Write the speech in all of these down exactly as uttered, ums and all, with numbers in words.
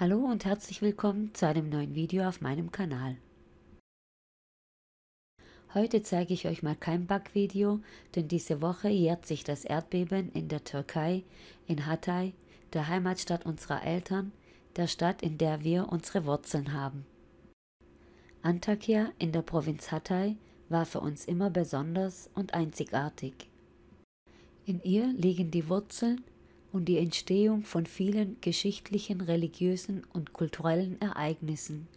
Hallo und herzlich willkommen zu einem neuen Video auf meinem Kanal. Heute zeige ich euch mal kein Backvideo, denn diese Woche jährt sich das Erdbeben in der Türkei, in Hatay, der Heimatstadt unserer Eltern, der Stadt, in der wir unsere Wurzeln haben. Antakya in der Provinz Hatay war für uns immer besonders und einzigartig. In ihr liegen die Wurzeln und die Entstehung von vielen geschichtlichen, religiösen und kulturellen Ereignissen.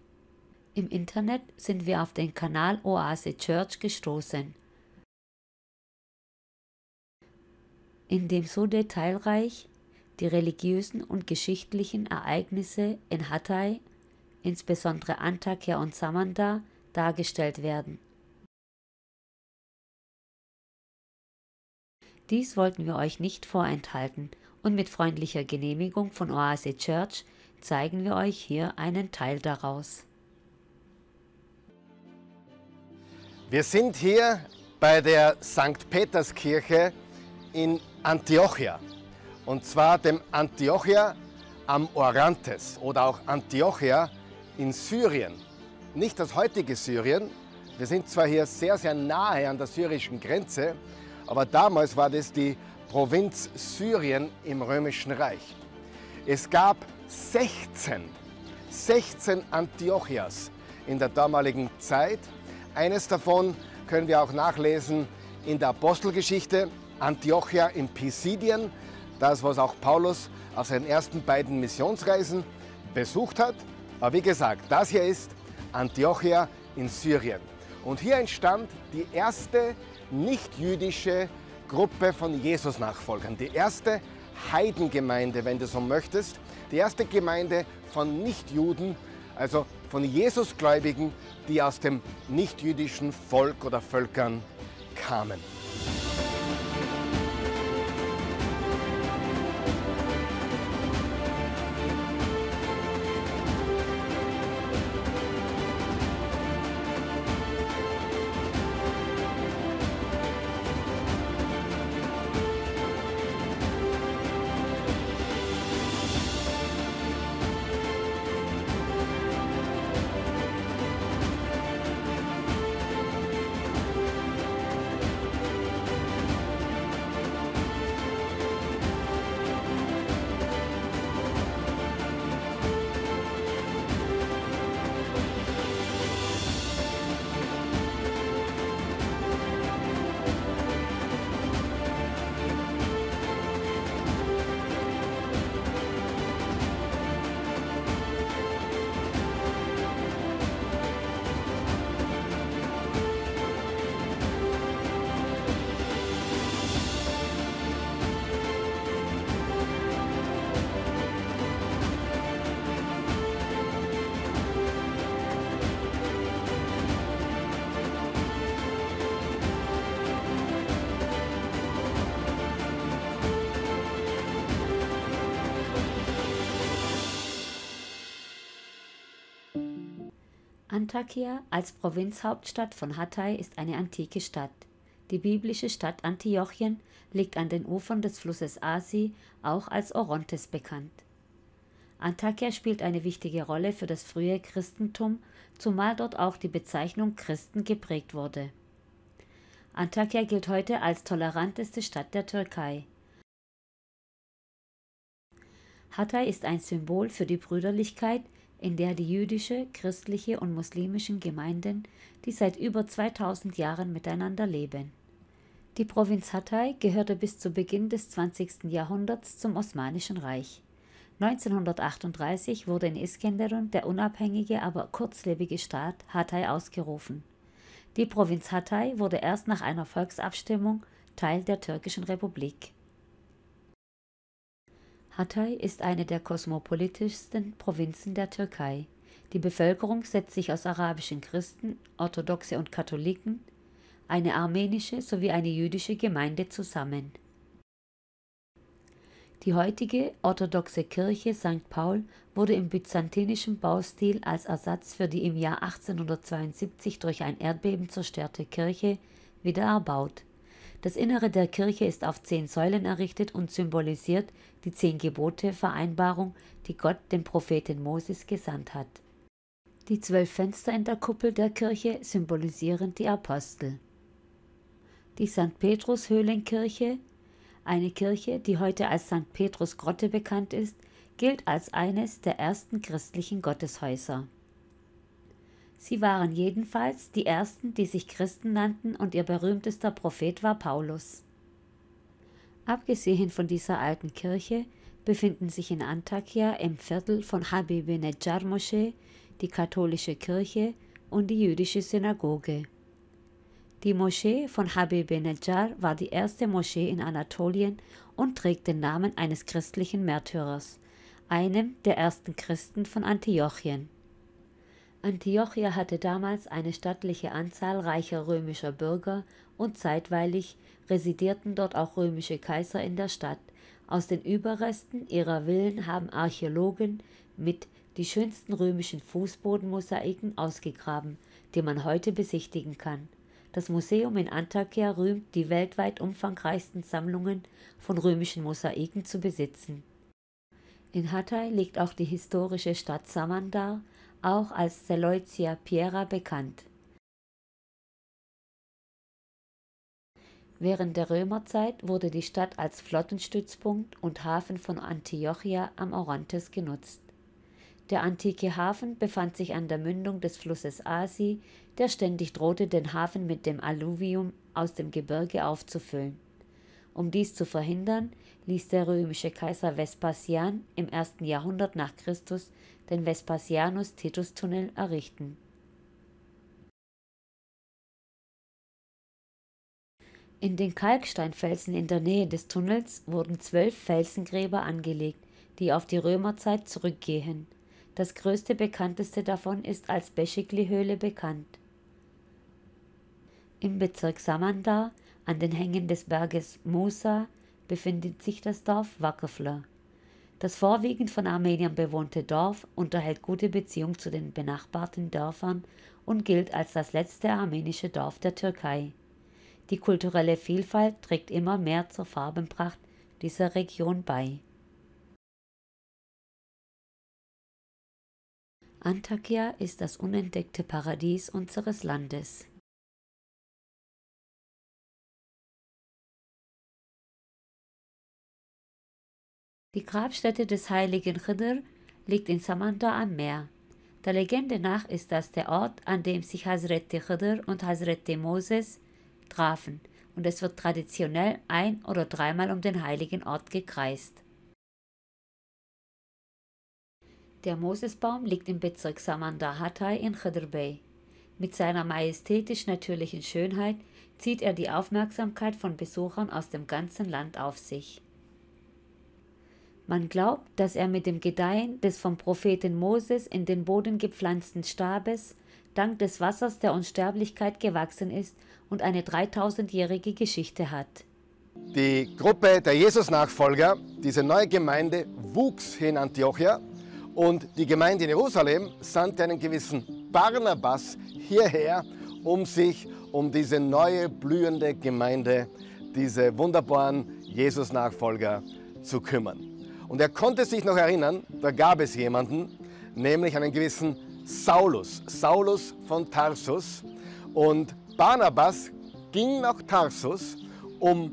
Im Internet sind wir auf den Kanal Oase Church gestoßen, in dem so detailreich die religiösen und geschichtlichen Ereignisse in Hatay, insbesondere Antakya und Samanda, dargestellt werden. Dies wollten wir euch nicht vorenthalten, und mit freundlicher Genehmigung von Oase Church zeigen wir euch hier einen Teil daraus. Wir sind hier bei der Sankt Peterskirche in Antiochia, und zwar dem Antiochia am Orontes oder auch Antiochia in Syrien. Nicht das heutige Syrien, wir sind zwar hier sehr, sehr nahe an der syrischen Grenze, aber damals war das die Provinz Syrien im Römischen Reich. Es gab sechzehn, sechzehn Antiochias in der damaligen Zeit. Eines davon können wir auch nachlesen in der Apostelgeschichte, Antiochia in Pisidien, das, was auch Paulus auf seinen ersten beiden Missionsreisen besucht hat. Aber wie gesagt, das hier ist Antiochia in Syrien. Und hier entstand die erste nicht-jüdische Gruppe von Jesus-Nachfolgern, die erste Heidengemeinde, wenn du so möchtest, die erste Gemeinde von Nichtjuden, also von Jesusgläubigen, die aus dem nichtjüdischen Volk oder Völkern kamen. Antakya als Provinzhauptstadt von Hatay ist eine antike Stadt. Die biblische Stadt Antiochien liegt an den Ufern des Flusses Asi, auch als Orontes bekannt. Antakya spielt eine wichtige Rolle für das frühe Christentum, zumal dort auch die Bezeichnung Christen geprägt wurde. Antakya gilt heute als toleranteste Stadt der Türkei. Hatay ist ein Symbol für die Brüderlichkeit, in der die jüdische, christliche und muslimischen Gemeinden, die seit über zweitausend Jahren miteinander leben. Die Provinz Hatay gehörte bis zu Beginn des zwanzigsten Jahrhunderts zum Osmanischen Reich. neunzehnhundertachtunddreißig wurde in Iskenderun der unabhängige, aber kurzlebige Staat Hatay ausgerufen. Die Provinz Hatay wurde erst nach einer Volksabstimmung Teil der türkischen Republik. Hatay ist eine der kosmopolitischsten Provinzen der Türkei. Die Bevölkerung setzt sich aus arabischen Christen, Orthodoxe und Katholiken, eine armenische sowie eine jüdische Gemeinde zusammen. Die heutige orthodoxe Kirche Sankt Paul wurde im byzantinischen Baustil als Ersatz für die im Jahr achtzehnhundertzweiundsiebzig durch ein Erdbeben zerstörte Kirche wieder erbaut. Das Innere der Kirche ist auf zehn Säulen errichtet und symbolisiert die zehn Gebote, Vereinbarung, die Gott dem Propheten Moses gesandt hat. Die zwölf Fenster in der Kuppel der Kirche symbolisieren die Apostel. Die Sankt Petrus-Höhlenkirche, eine Kirche, die heute als Sankt-Petrus-Grotte bekannt ist, gilt als eines der ersten christlichen Gotteshäuser. Sie waren jedenfalls die ersten, die sich Christen nannten, und ihr berühmtester Prophet war Paulus. Abgesehen von dieser alten Kirche befinden sich in Antakya im Viertel von Habib-i Neccar Moschee die katholische Kirche und die jüdische Synagoge. Die Moschee von Habib-i Neccar war die erste Moschee in Anatolien und trägt den Namen eines christlichen Märtyrers, einem der ersten Christen von Antiochien. Antiochia hatte damals eine stattliche Anzahl reicher römischer Bürger und zeitweilig residierten dort auch römische Kaiser in der Stadt. Aus den Überresten ihrer Villen haben Archäologen mit die schönsten römischen Fußbodenmosaiken ausgegraben, die man heute besichtigen kann. Das Museum in Antakya rühmt, die weltweit umfangreichsten Sammlungen von römischen Mosaiken zu besitzen. In Hatay liegt auch die historische Stadt Samanda, auch als Seleucia Piera bekannt. Während der Römerzeit wurde die Stadt als Flottenstützpunkt und Hafen von Antiochia am Orontes genutzt. Der antike Hafen befand sich an der Mündung des Flusses Asi, der ständig drohte, den Hafen mit dem Alluvium aus dem Gebirge aufzufüllen. Um dies zu verhindern, ließ der römische Kaiser Vespasian im ersten Jahrhundert nach Christus den Vespasianus-Titus-Tunnel errichten. In den Kalksteinfelsen in der Nähe des Tunnels wurden zwölf Felsengräber angelegt, die auf die Römerzeit zurückgehen. Das größte bekannteste davon ist als Beschikli-Höhle bekannt. Im Bezirk Samanda, an den Hängen des Berges Musa, befindet sich das Dorf Vakıflı. Das vorwiegend von Armeniern bewohnte Dorf unterhält gute Beziehungen zu den benachbarten Dörfern und gilt als das letzte armenische Dorf der Türkei. Die kulturelle Vielfalt trägt immer mehr zur Farbenpracht dieser Region bei. Antakya ist das unentdeckte Paradies unseres Landes. Die Grabstätte des heiligen Khidr liegt in Samanda am Meer. Der Legende nach ist das der Ort, an dem sich Hazreti Khidr und Hazreti Moses trafen, und es wird traditionell ein- oder dreimal um den heiligen Ort gekreist. Der Mosesbaum liegt im Bezirk Samanda Hatay in Khidr Bey. Mit seiner majestätisch-natürlichen Schönheit zieht er die Aufmerksamkeit von Besuchern aus dem ganzen Land auf sich. Man glaubt, dass er mit dem Gedeihen des vom Propheten Moses in den Boden gepflanzten Stabes dank des Wassers der Unsterblichkeit gewachsen ist und eine dreitausendjährige Geschichte hat. Die Gruppe der Jesus-Nachfolger, diese neue Gemeinde, wuchs in Antiochia, und die Gemeinde in Jerusalem sandte einen gewissen Barnabas hierher, um sich um diese neue blühende Gemeinde, diese wunderbaren Jesus-Nachfolger zu kümmern. Und er konnte sich noch erinnern, da gab es jemanden, nämlich einen gewissen Saulus, Saulus von Tarsus. Und Barnabas ging nach Tarsus, um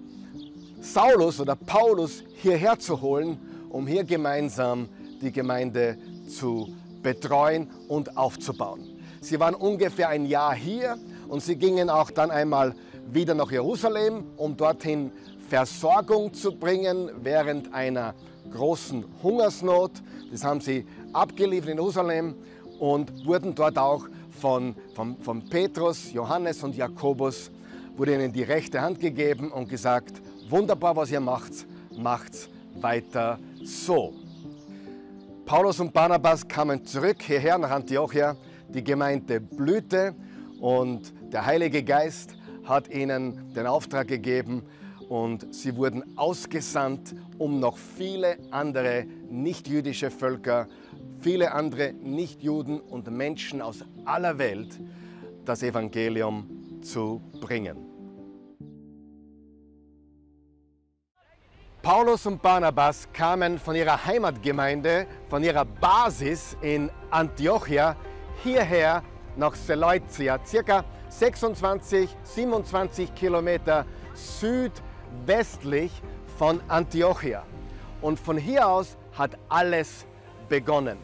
Saulus oder Paulus hierher zu holen, um hier gemeinsam die Gemeinde zu betreuen und aufzubauen. Sie waren ungefähr ein Jahr hier und sie gingen auch dann einmal wieder nach Jerusalem, um dorthin Versorgung zu bringen während einer großen Hungersnot. Das haben sie abgeliefert in Jerusalem und wurden dort auch von, von, von Petrus, Johannes und Jakobus, wurde ihnen die rechte Hand gegeben und gesagt, wunderbar, was ihr macht, macht's weiter so. Paulus und Barnabas kamen zurück hierher nach Antiochia, die Gemeinde blühte und der Heilige Geist hat ihnen den Auftrag gegeben, und sie wurden ausgesandt, um noch viele andere nichtjüdische Völker, viele andere Nichtjuden und Menschen aus aller Welt das Evangelium zu bringen. Paulus und Barnabas kamen von ihrer Heimatgemeinde, von ihrer Basis in Antiochia hierher nach Seleucia, circa sechsundzwanzig, siebenundzwanzig Kilometer südwestlich von Antiochia. Und von hier aus hat alles begonnen.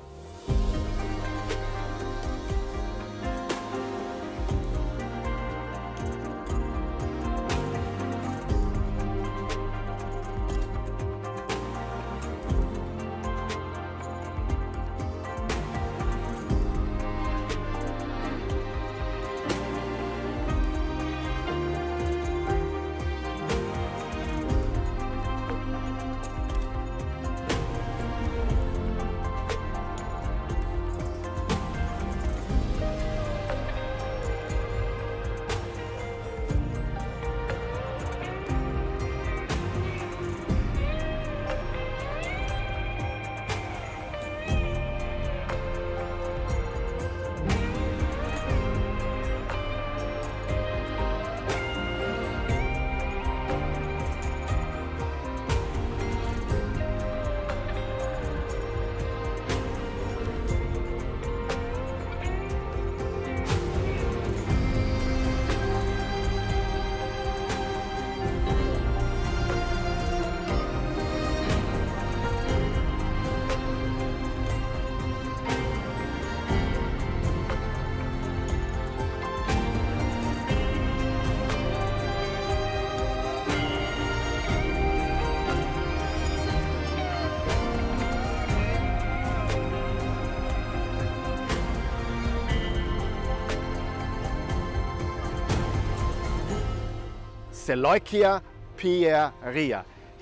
Seleucia Piera.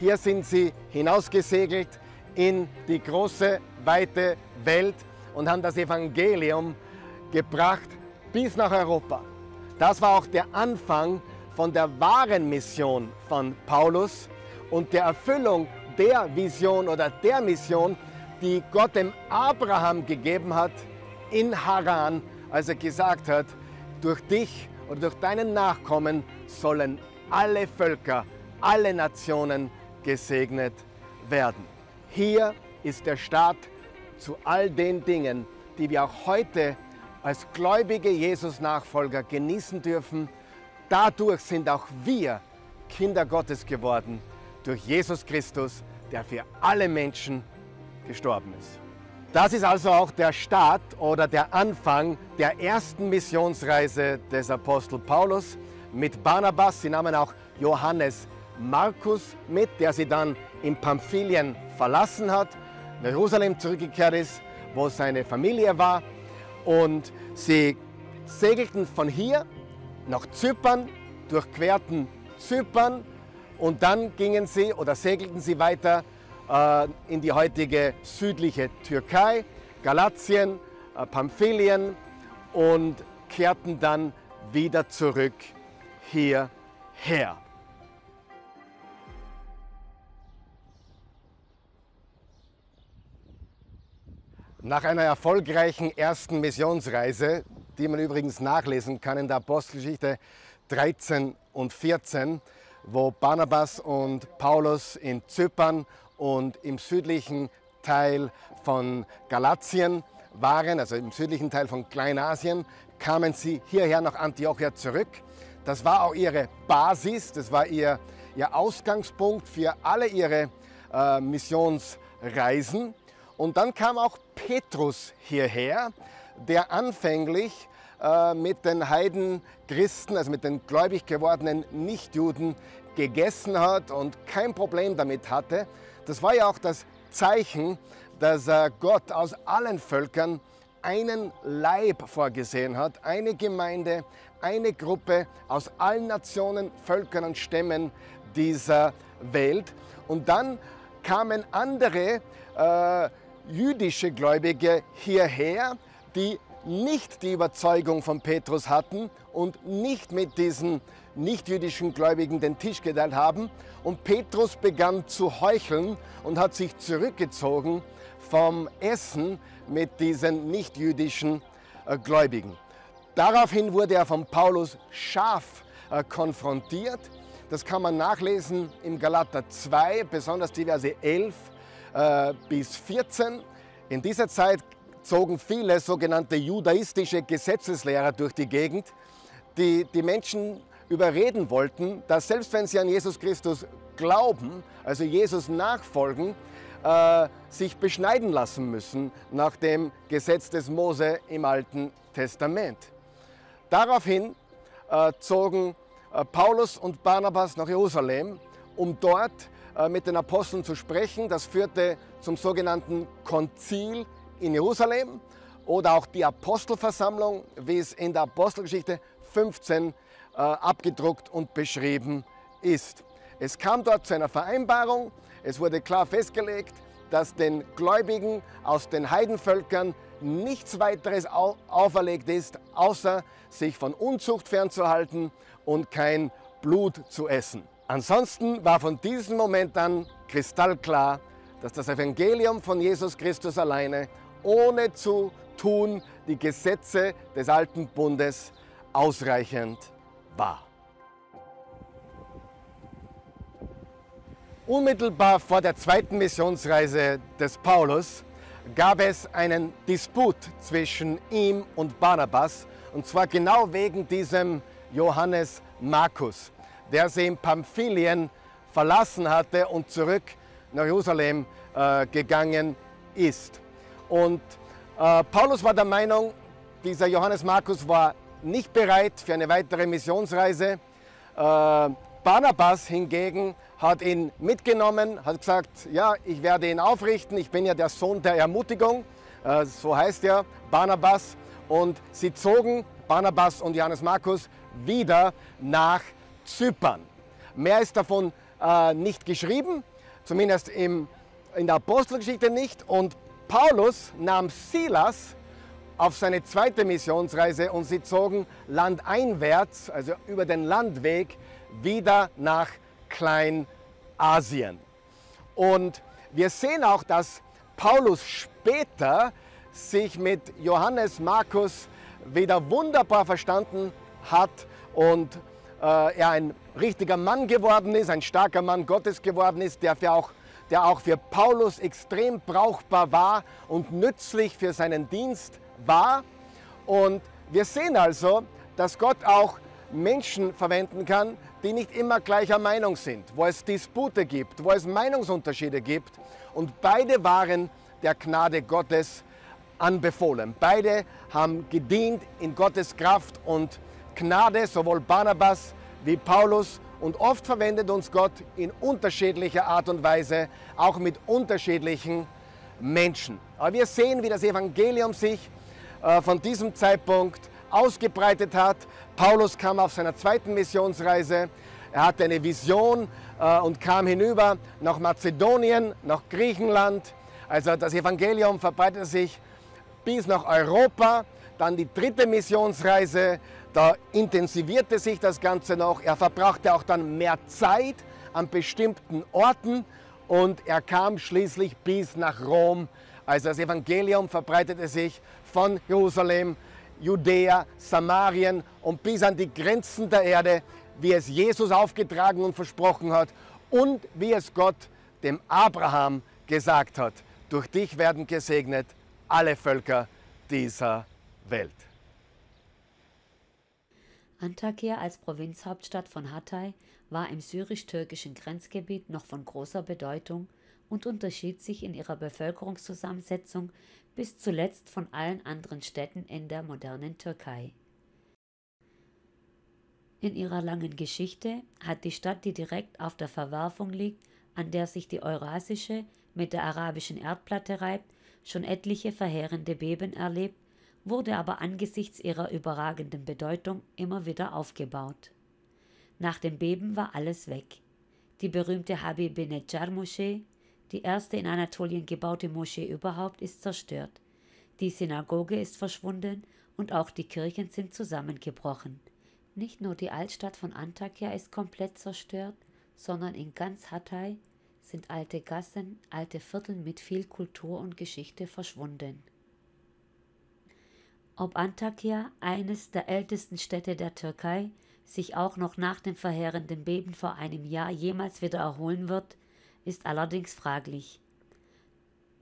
Hier sind sie hinausgesegelt in die große, weite Welt und haben das Evangelium gebracht bis nach Europa. Das war auch der Anfang von der wahren Mission von Paulus und der Erfüllung der Vision oder der Mission, die Gott dem Abraham gegeben hat in Haran, als er gesagt hat, durch dich oder durch deinen Nachkommen sollen alle Völker, alle Nationen gesegnet werden. Hier ist der Start zu all den Dingen, die wir auch heute als gläubige Jesus-Nachfolger genießen dürfen. Dadurch sind auch wir Kinder Gottes geworden, durch Jesus Christus, der für alle Menschen gestorben ist. Das ist also auch der Start oder der Anfang der ersten Missionsreise des Apostel Paulus. Mit Barnabas, sie nahmen auch Johannes Markus mit, der sie dann in Pamphylien verlassen hat, nach Jerusalem zurückgekehrt ist, wo seine Familie war. Und sie segelten von hier nach Zypern, durchquerten Zypern und dann gingen sie oder segelten sie weiter äh, in die heutige südliche Türkei, Galatien, äh, Pamphylien und kehrten dann wieder zurück hierher. Nach einer erfolgreichen ersten Missionsreise, die man übrigens nachlesen kann in der Apostelgeschichte dreizehn und vierzehn, wo Barnabas und Paulus in Zypern und im südlichen Teil von Galatien waren, also im südlichen Teil von Kleinasien, kamen sie hierher nach Antiochia zurück. Das war auch ihre Basis, das war ihr, ihr Ausgangspunkt für alle ihre äh, Missionsreisen. Und dann kam auch Petrus hierher, der anfänglich äh, mit den Heidenchristen, also mit den gläubig gewordenen Nichtjuden, gegessen hat und kein Problem damit hatte. Das war ja auch das Zeichen, dass äh, Gott aus allen Völkern einen Leib vorgesehen hat, eine Gemeinde, eine Gruppe aus allen Nationen, Völkern und Stämmen dieser Welt. Und dann kamen andere äh, jüdische Gläubige hierher, die nicht die Überzeugung von Petrus hatten und nicht mit diesen nichtjüdischen Gläubigen den Tisch geteilt haben. Und Petrus begann zu heucheln und hat sich zurückgezogen vom Essen mit diesen nichtjüdischen äh, Gläubigen. Daraufhin wurde er von Paulus scharf äh, konfrontiert Das kann man nachlesen im Galater zwei, besonders die Verse elf äh, bis vierzehn. In dieser Zeit zogen viele sogenannte judaistische Gesetzeslehrer durch die Gegend, die die Menschen überreden wollten, dass selbst wenn sie an Jesus Christus glauben, also Jesus nachfolgen, äh, sich beschneiden lassen müssen nach dem Gesetz des Mose im Alten Testament. Daraufhin äh, zogen äh, Paulus und Barnabas nach Jerusalem, um dort äh, mit den Aposteln zu sprechen. Das führte zum sogenannten Konzil in Jerusalem oder auch die Apostelversammlung, wie es in der Apostelgeschichte fünfzehn äh, abgedruckt und beschrieben ist. Es kam dort zu einer Vereinbarung. Es wurde klar festgelegt, dass den Gläubigen aus den Heidenvölkern nichts weiteres au auferlegt ist, außer sich von Unzucht fernzuhalten und kein Blut zu essen. Ansonsten war von diesem Moment an kristallklar, dass das Evangelium von Jesus Christus alleine ohne zu tun die Gesetze des alten Bundes ausreichend war. Unmittelbar vor der zweiten Missionsreise des Paulus gab es einen Disput zwischen ihm und Barnabas, und zwar genau wegen diesem Johannes Markus, der sie in Pamphylien verlassen hatte und zurück nach Jerusalem äh, gegangen ist. Und äh, Paulus war der Meinung, dieser Johannes Markus war nicht bereit für eine weitere Missionsreise. Äh, Barnabas hingegen hat ihn mitgenommen, hat gesagt, ja, ich werde ihn aufrichten, ich bin ja der Sohn der Ermutigung, äh, so heißt er, Barnabas. Und sie zogen, Barnabas und Johannes Markus, wieder nach Zypern. Mehr ist davon äh, nicht geschrieben, zumindest im, in der Apostelgeschichte nicht. Und Paulus nahm Silas auf seine zweite Missionsreise und sie zogen landeinwärts, also über den Landweg, wieder nach Kleinasien. Und wir sehen auch, dass Paulus später sich mit Johannes Markus wieder wunderbar verstanden hat und äh, er ein richtiger Mann geworden ist, ein starker Mann Gottes geworden ist, der für auch der auch für Paulus extrem brauchbar war und nützlich für seinen Dienst war. Und wir sehen also, dass Gott auch Menschen verwenden kann, die nicht immer gleicher Meinung sind, wo es Dispute gibt, wo es Meinungsunterschiede gibt. Und beide waren der Gnade Gottes anbefohlen. Beide haben gedient in Gottes Kraft und Gnade, sowohl Barnabas wie Paulus. Und oft verwendet uns Gott in unterschiedlicher Art und Weise, auch mit unterschiedlichen Menschen. Aber wir sehen, wie das Evangelium sich äh, von diesem Zeitpunkt ausgebreitet hat. Paulus kam auf seiner zweiten Missionsreise. Er hatte eine Vision äh, und kam hinüber nach Mazedonien, nach Griechenland. Also das Evangelium verbreitete sich bis nach Europa. Dann die dritte Missionsreise. Da intensivierte sich das Ganze noch. Er verbrachte auch dann mehr Zeit an bestimmten Orten und er kam schließlich bis nach Rom. Also das Evangelium verbreitete sich von Jerusalem, Judäa, Samarien und bis an die Grenzen der Erde, wie es Jesus aufgetragen und versprochen hat und wie es Gott dem Abraham gesagt hat. Durch dich werden gesegnet alle Völker dieser Welt. Antakya als Provinzhauptstadt von Hatay war im syrisch-türkischen Grenzgebiet noch von großer Bedeutung und unterschied sich in ihrer Bevölkerungszusammensetzung bis zuletzt von allen anderen Städten in der modernen Türkei. In ihrer langen Geschichte hat die Stadt, die direkt auf der Verwerfung liegt, an der sich die eurasische mit der arabischen Erdplatte reibt, schon etliche verheerende Beben erlebt, wurde aber angesichts ihrer überragenden Bedeutung immer wieder aufgebaut. Nach dem Beben war alles weg. Die berühmte Habib-i Neccar-Moschee, die erste in Anatolien gebaute Moschee überhaupt, ist zerstört. Die Synagoge ist verschwunden und auch die Kirchen sind zusammengebrochen. Nicht nur die Altstadt von Antakya ist komplett zerstört, sondern in ganz Hatay sind alte Gassen, alte Viertel mit viel Kultur und Geschichte verschwunden. Ob Antakya, eines der ältesten Städte der Türkei, sich auch noch nach dem verheerenden Beben vor einem Jahr jemals wieder erholen wird, ist allerdings fraglich.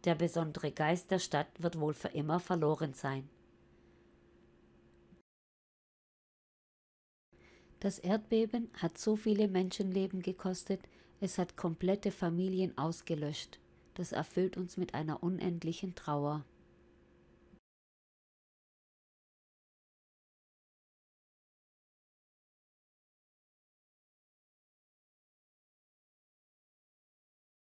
Der besondere Geist der Stadt wird wohl für immer verloren sein. Das Erdbeben hat so viele Menschenleben gekostet, es hat komplette Familien ausgelöscht. Das erfüllt uns mit einer unendlichen Trauer.